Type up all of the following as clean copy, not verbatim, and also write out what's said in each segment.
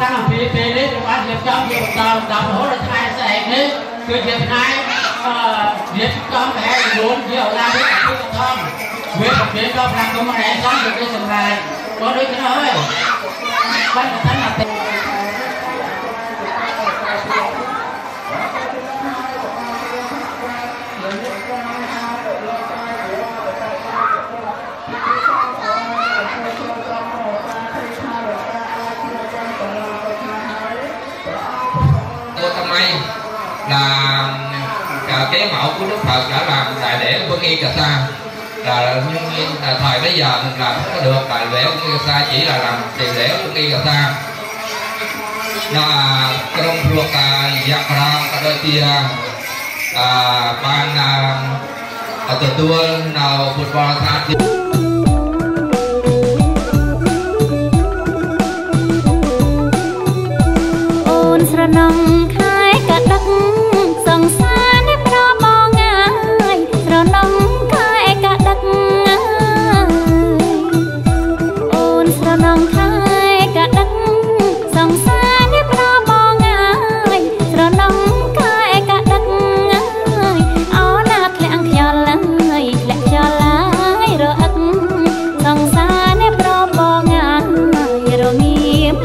Tăng phí phí đấy cũng ăn việc trong nhiều tàu đóng hỗ được 2 xe đấy. Cứ việc này việc trong bé muốn nhiều ra với cả cái con. Quyết một phía cho rằng công an em sống được cái sừng này. Có đứa cái nói. Bắt một tấn là là cái mẫu của Đức Phật đã làm đại lễ của Y Cà Sa là thời bây giờ mình làm không có được đại lễ của Y Cà Sa, chỉ là làm tiền lễ của Y Cà Sa. Nó trong ruột giặc ram cả đôi tia ban từ tuôn nào football tha ôn sờ nông khai cả đất sông xa nếp ra bao ngài sờ nông khai cả đất ôn sờ nông khai cả đất sông xa nếp ra bao ngài sờ nông khai cả đất áo nát lạng cho lái rồi ất sông xa nếp ra bao ngài rồi nghiêm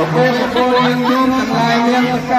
Quay miếng nước lên hả nhà tôi.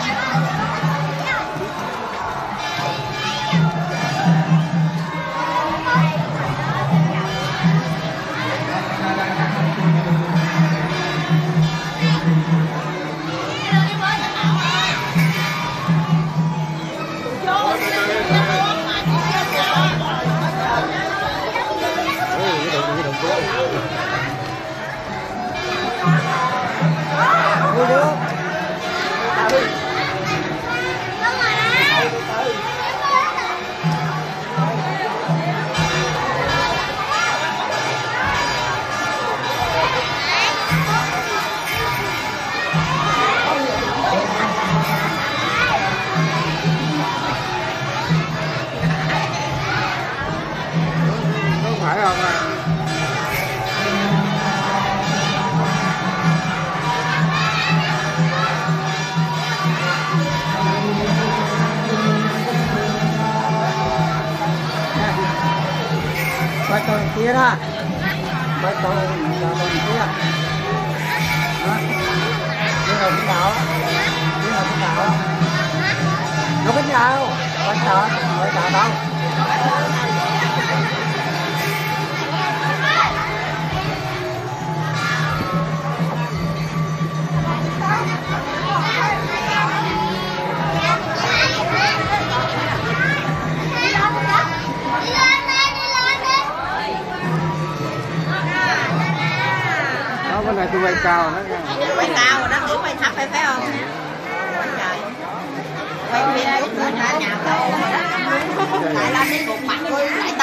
một mặt, lại